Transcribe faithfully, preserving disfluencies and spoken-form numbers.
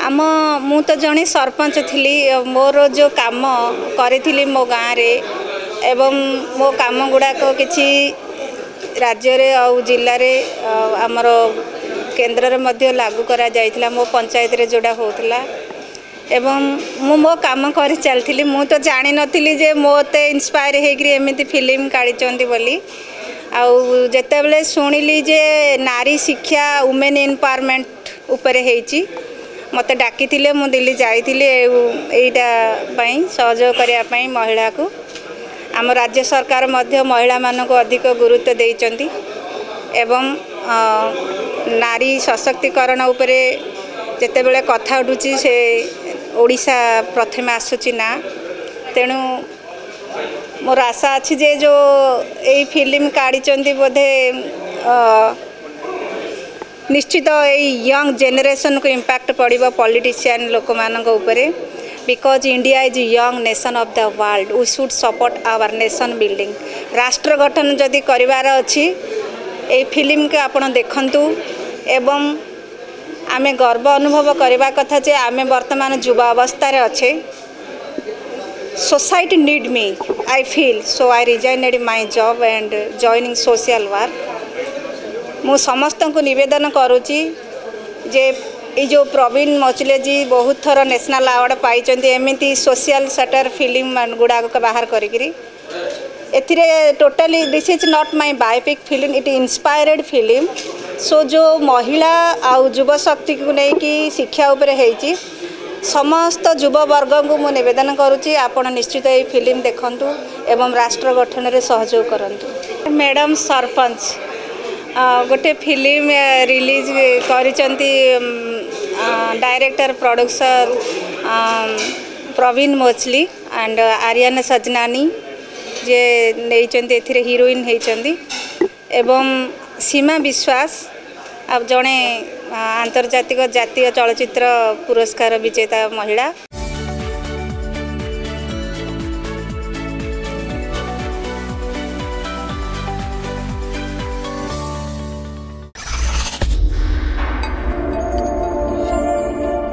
आम मु तो जड़े सरपंच थी मोर जो काम करी मो गाँव एवं मो काम गुड़ाक कि राज्य जिले में आमर केन्द्र में लागू करा जाइतिला मो पंचायत रे जोड़ा होता एवं मु मो काम कर चली मु तो जानी नी जे मोत इंस्पायर होमती फिल्म काढ़ी बोली आउ जिते शुणिली जे नारी शिक्षा वुमेन एम्पावरमेंट उपर होती मत डाकी मु दिल्ली जाइली यहीटापी सहयोग करने महिला को आम राज्य सरकार महिला मानक अधिक गुरुत्व देइचंती एवं नारी सशक्तिकरण उपरे जिते बड़े कथा उठुची से ओडिशा प्रथम आसुची ना तेणु मोर आशा अच्छी जे जो यही फिल्म काढ़ी बोधे निश्चित यंग जेनरेशन को इंपैक्ट पड़ो पॉलिटिशियन लोक मानक उपरे because India is young nation of the world we should support our nation building राष्ट्र गठन जदि करिवार अछि ए फिल्म के आपण देखंतु एवं आमे गर्व अनुभव करने कथा जे आमे वर्तमान युवा अवस्था रे अच्छे society need me I feel so I resigned my job and joining social work मु समस्त को निवेदन करुची जे ये जो प्रवीण मचले जी बहुत थर नेशनल अवार्ड पाई एमती सोशल सेक्टर फिल्म गुड़ाक बाहर करी एथिरे totally this is not my biopic film it inspired film so जो महिला आउ युवा शक्ति को लेकिन शिक्षा उपर है समस्त युववर्ग को मु निवेदन करुच्ची आपण निश्चित ये फिल्म देखंतु एवं राष्ट्र गठन रे सहयोग करंतु। मैडम सरपंच गोटे फिल्म रिलीज करिसंती director producer Praveen Machli and Aryan Sajnani जे नैचंती एथिरे हीरोइन हेचंती एवं सीमा विश्वास अब जड़े आंतर्जातिक जातीय चलचित्र पुरस्कार विजेता महिला।